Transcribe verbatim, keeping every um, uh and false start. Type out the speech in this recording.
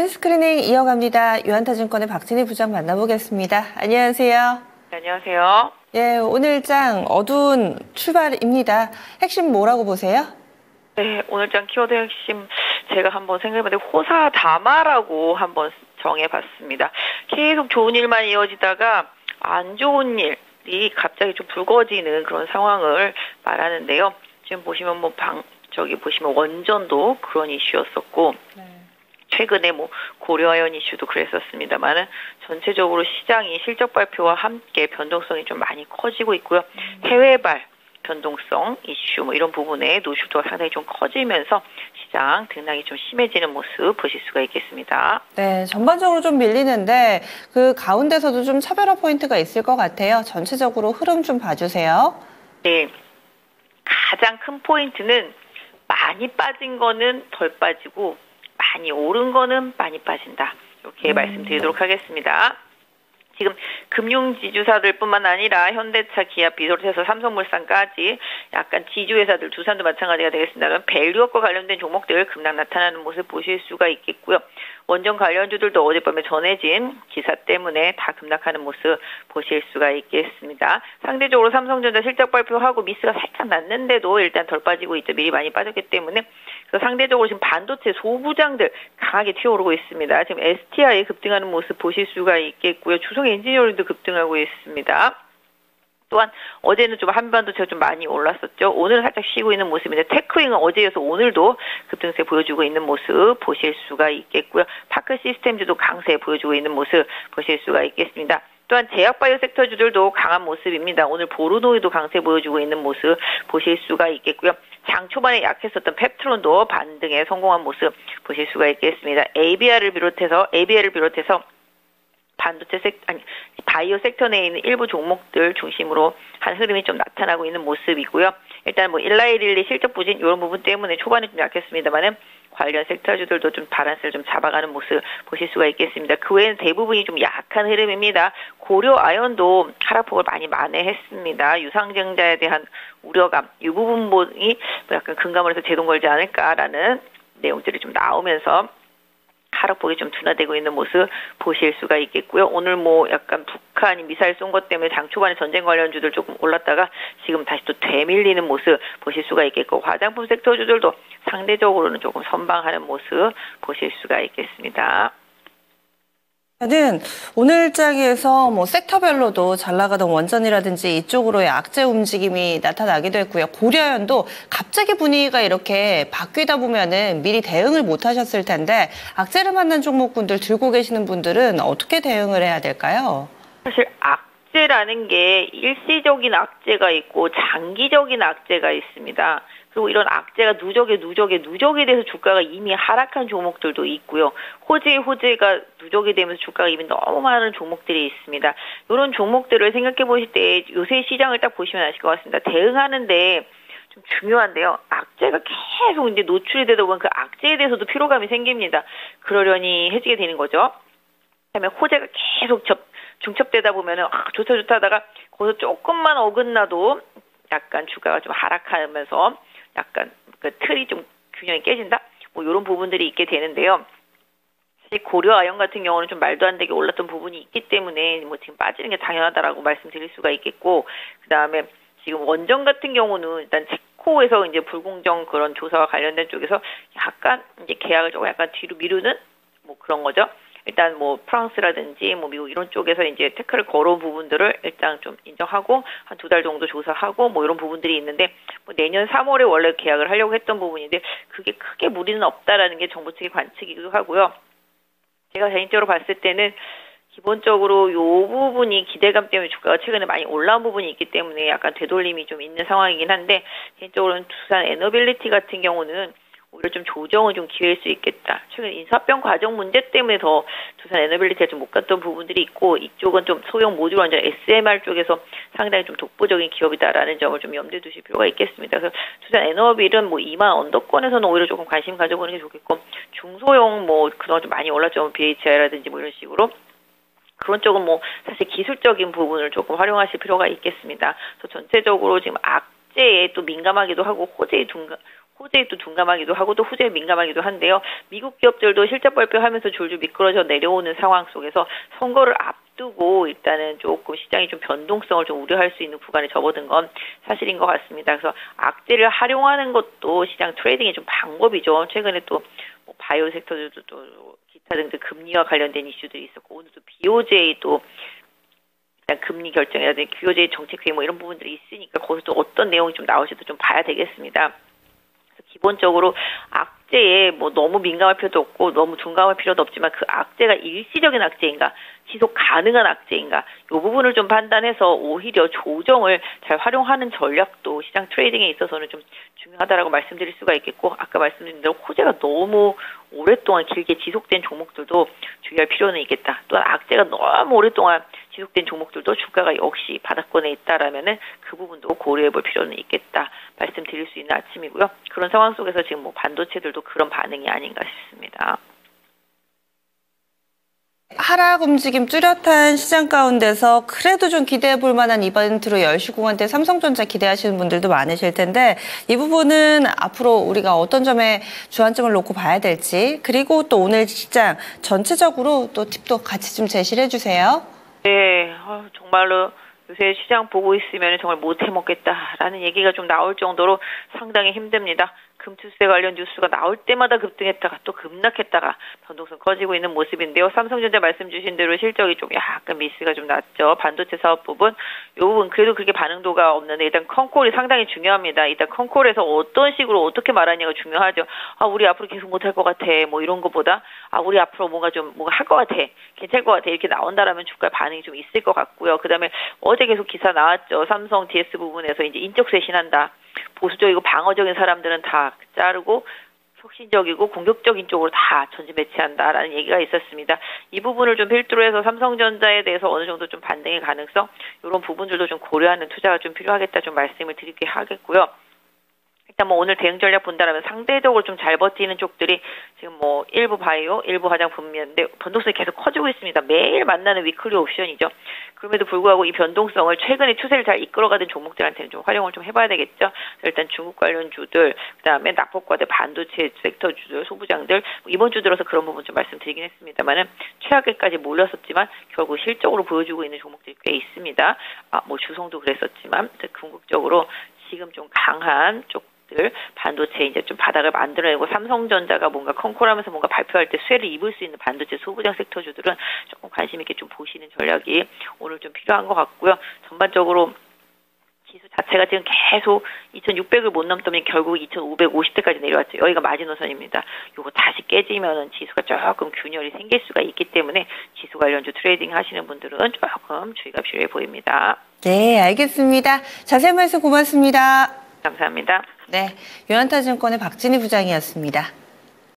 경제 스크리닝 이어갑니다. 유한타증권의 박진희 부장 만나보겠습니다. 안녕하세요. 네, 안녕하세요. 예, 오늘장 어두운 출발입니다. 핵심 뭐라고 보세요? 네, 오늘장 키워드 핵심 제가 한번 생각해봤는데 호사다마라고 한번 정해봤습니다. 계속 좋은 일만 이어지다가 안 좋은 일이 갑자기 좀 불거지는 그런 상황을 말하는데요. 지금 보시면 뭐 방 저기 보시면 원전도 그런 이슈였었고 네. 최근에 뭐 고려아연 이슈도 그랬었습니다만은 전체적으로 시장이 실적 발표와 함께 변동성이 좀 많이 커지고 있고요. 음. 해외발 변동성 이슈 뭐 이런 부분에 노출도가 상당히 좀 커지면서 시장 등락이 좀 심해지는 모습 보실 수가 있겠습니다. 네, 전반적으로 좀 밀리는데 그 가운데서도 좀 차별화 포인트가 있을 것 같아요. 전체적으로 흐름 좀 봐주세요. 네, 가장 큰 포인트는 많이 빠진 거는 덜 빠지고 많이 오른 거는 많이 빠진다. 이렇게 음. 말씀드리도록 하겠습니다. 지금 금융지주사들 뿐만 아니라 현대차, 기아, 비솔에서 삼성물산까지 약간 지주회사들, 두산도 마찬가지가 되겠습니다만 밸류업과 관련된 종목들 급락 나타나는 모습 보실 수가 있겠고요. 원전 관련주들도 어젯밤에 전해진 기사 때문에 다 급락하는 모습 보실 수가 있겠습니다. 상대적으로 삼성전자 실적 발표하고 미스가 살짝 났는데도 일단 덜 빠지고 있죠. 미리 많이 빠졌기 때문에 그래서 상대적으로 지금 반도체 소부장들 강하게 튀어오르고 있습니다. 지금 에스티아이 급등하는 모습 보실 수가 있겠고요. 주성 엔지니어링도 급등하고 있습니다. 또한 어제는 좀 한반도체가 좀 많이 올랐었죠. 오늘은 살짝 쉬고 있는 모습인데 테크윙은 어제에서 오늘도 급등세 보여주고 있는 모습 보실 수가 있겠고요. 파크 시스템주도 강세 보여주고 있는 모습 보실 수가 있겠습니다. 또한 제약바이오 섹터주들도 강한 모습입니다. 오늘 보르노이도 강세 보여주고 있는 모습 보실 수가 있겠고요. 장 초반에 약했었던 펩트론도 반등에 성공한 모습 보실 수가 있겠습니다. 에이비알을 비롯해서 에이비알을 비롯해서 반도체 섹 아니 바이오 섹터 내에 있는 일부 종목들 중심으로 한 흐름이 좀 나타나고 있는 모습이고요. 일단 뭐 일라이 릴리 실적 부진 이런 부분 때문에 초반에 좀 약했습니다만은 관련 섹터주들도 좀 바란스를 좀 잡아가는 모습 보실 수가 있겠습니다. 그 외에는 대부분이 좀 약한 흐름입니다. 고려아연도 하락폭을 많이 만회했습니다. 유상증자에 대한 우려감 이 부분이 약간 근감을 해서 제동 걸지 않을까라는 내용들이 좀 나오면서 하락폭이 좀 둔화되고 있는 모습 보실 수가 있겠고요. 오늘 뭐 약간 북한이 미사일 쏜 것 때문에 장 초반에 전쟁 관련주들 조금 올랐다가 지금 다시 또 되밀리는 모습 보실 수가 있겠고 화장품 섹터주들도 상대적으로는 조금 선방하는 모습 보실 수가 있겠습니다. 저는 오늘 장에서 뭐 섹터별로도 잘 나가던 원전이라든지 이쪽으로의 악재 움직임이 나타나기도 했고요. 고려아연도 갑자기 분위기가 이렇게 바뀌다 보면은 미리 대응을 못 하셨을 텐데 악재를 만난 종목군들 들고 계시는 분들은 어떻게 대응을 해야 될까요? 사실 악 악재라는 게 일시적인 악재가 있고 장기적인 악재가 있습니다. 그리고 이런 악재가 누적에 누적에 누적이 돼서 주가가 이미 하락한 종목들도 있고요. 호재 호재가 누적이 되면서 주가가 이미 너무 많은 종목들이 있습니다. 이런 종목들을 생각해 보실 때 요새 시장을 딱 보시면 아실 것 같습니다. 대응하는데 좀 중요한데요. 악재가 계속 이제 노출이 되다 보면 그 악재에 대해서도 피로감이 생깁니다. 그러려니 해지게 되는 거죠. 그다음에 호재가 계속 접 중첩되다 보면은 아, 좋다 좋다 하다가 거기서 조금만 어긋나도 약간 주가가 좀 하락하면서 약간 그 틀이 좀 균형이 깨진다? 뭐 이런 부분들이 있게 되는데요. 사실 고려아연 같은 경우는 좀 말도 안 되게 올랐던 부분이 있기 때문에 뭐 지금 빠지는 게 당연하다라고 말씀드릴 수가 있겠고 그 다음에 지금 원전 같은 경우는 일단 체코에서 이제 불공정 그런 조사와 관련된 쪽에서 약간 이제 계약을 조금 약간 뒤로 미루는 뭐 그런 거죠. 일단 뭐 프랑스라든지 뭐 미국 이런 쪽에서 이제 태클을 걸어온 부분들을 일단 좀 인정하고 한 두 달 정도 조사하고 뭐 이런 부분들이 있는데 뭐 내년 삼월에 원래 계약을 하려고 했던 부분인데 그게 크게 무리는 없다라는 게 정부 측의 관측이기도 하고요. 제가 개인적으로 봤을 때는 기본적으로 요 부분이 기대감 때문에 주가가 최근에 많이 올라온 부분이 있기 때문에 약간 되돌림이 좀 있는 상황이긴 한데 개인적으로는 두산 에너빌리티 같은 경우는 오히려 좀 조정은 좀 기회일 수 있겠다. 최근 인수합병 과정 문제 때문에 더 두산 에너빌리티가 좀 못 갔던 부분들이 있고 이쪽은 좀 소형 모듈 완전 에스엠알 쪽에서 상당히 좀 독보적인 기업이다라는 점을 좀 염두에 두실 필요가 있겠습니다. 그래서 두산 에너빌은 뭐 이만 언더권에서는 오히려 조금 관심 가져보는 게 좋겠고 중소형 뭐 그동안 좀 많이 올랐죠. 비에이치아이라든지 뭐 이런 식으로. 그런 쪽은 뭐 사실 기술적인 부분을 조금 활용하실 필요가 있겠습니다. 그래서 전체적으로 지금 악재에 또 민감하기도 하고 호재에 둔가 호재에 또 둔감하기도 하고 또 호재에 민감하기도 한데요. 미국 기업들도 실적 발표하면서 줄줄 미끄러져 내려오는 상황 속에서 선거를 앞두고 일단은 조금 시장이 좀 변동성을 좀 우려할 수 있는 구간에 접어든 건 사실인 것 같습니다. 그래서 악재를 활용하는 것도 시장 트레이딩의 좀 방법이죠. 최근에 또 뭐 바이오 섹터들도 또 기타 등등 금리와 관련된 이슈들이 있었고 오늘 또 비오제이 또 금리 결정이라든지 비오제이 정책 회의 뭐 이런 부분들이 있으니까 거기서 또 어떤 내용이 좀 나올지도 좀 봐야 되겠습니다. 기본적으로 악재에 뭐 너무 민감할 필요도 없고 너무 둔감할 필요도 없지만 그 악재가 일시적인 악재인가 지속 가능한 악재인가 이 부분을 좀 판단해서 오히려 조정을 잘 활용하는 전략도 시장 트레이딩에 있어서는 좀 중요하다라고 말씀드릴 수가 있겠고 아까 말씀드린 대로 호재가 너무 오랫동안 길게 지속된 종목들도 주의할 필요는 있겠다. 또한 악재가 너무 오랫동안 지속된 종목들도 주가가 역시 바닥권에 있다라면은 그 부분도 고려해볼 필요는 있겠다 말씀드릴 수 있는 아침이고요. 그런 상황 속에서 지금 뭐 반도체들도 그런 반응이 아닌가 싶습니다. 하락 움직임 뚜렷한 시장 가운데서 그래도 좀 기대해볼 만한 이벤트로 열 시 공한 때 삼성전자 기대하시는 분들도 많으실 텐데 이 부분은 앞으로 우리가 어떤 점에 주안점을 놓고 봐야 될지 그리고 또 오늘 시장 전체적으로 또 팁도 같이 좀 제시를 해주세요. 네, 정말로 요새 시장 보고 있으면 정말 못해먹겠다라는 얘기가 좀 나올 정도로 상당히 힘듭니다. 금투세 관련 뉴스가 나올 때마다 급등했다가 또 급락했다가 변동성 커지고 있는 모습인데요. 삼성전자 말씀 주신 대로 실적이 좀 약간 미스가 좀 났죠. 반도체 사업 부분, 이 부분 그래도 그렇게 반응도가 없는데 일단 컨콜이 상당히 중요합니다. 일단 컨콜에서 어떤 식으로 어떻게 말하냐가 중요하죠. 아 우리 앞으로 계속 못할 것 같아 뭐 이런 것보다 아 우리 앞으로 뭔가 좀 뭔가 할 것 같아 괜찮을 것 같아 이렇게 나온다라면 주가에 반응이 좀 있을 것 같고요. 그다음에 어제 계속 기사 나왔죠. 삼성 디에스 부분에서 이제 인적 쇄신한다. 보수적이고 방어적인 사람들은 다 자르고 혁신적이고 공격적인 쪽으로 다 전진 배치한다라는 얘기가 있었습니다. 이 부분을 좀 필두로 해서 삼성전자에 대해서 어느 정도 좀 반등의 가능성 이런 부분들도 좀 고려하는 투자가 좀 필요하겠다 좀 말씀을 드리게 하겠고요. 일단 뭐 오늘 대응 전략 본다라면 상대적으로 좀 잘 버티는 쪽들이 지금 뭐 일부 바이오, 일부 화장품인데 변동성이 계속 커지고 있습니다. 매일 만나는 위클리 옵션이죠. 그럼에도 불구하고 이 변동성을 최근에 추세를 잘 이끌어가던 종목들한테는 좀 활용을 좀 해봐야 되겠죠. 일단 중국 관련 주들, 그다음에 낙폭과대 반도체 섹터 주들, 소부장들 뭐 이번 주 들어서 그런 부분 좀 말씀드리긴 했습니다만은 최악에까지 몰렸었지만 결국 실적으로 보여주고 있는 종목들이 꽤 있습니다. 아, 뭐 주성도 그랬었지만 궁극적으로 지금 좀 강한 쪽 반도체 이제 좀 바닥을 만들어내고 삼성전자가 뭔가 컨콜하면서 뭔가 발표할 때 수혜를 입을 수 있는 반도체 소부장 섹터주들은 조금 관심 있게 좀 보시는 전략이 오늘 좀 필요한 것 같고요. 전반적으로 지수 자체가 지금 계속 이천육백을 못 넘더니 결국 이천오백오십 대까지 내려왔죠. 여기가 마지노선입니다. 요거 다시 깨지면은 지수가 조금 균열이 생길 수가 있기 때문에 지수 관련주 트레이딩 하시는 분들은 조금 주의가 필요해 보입니다. 네, 알겠습니다. 자세한 말씀 고맙습니다. 감사합니다. 네, 유한타증권의 박진희 부장이었습니다.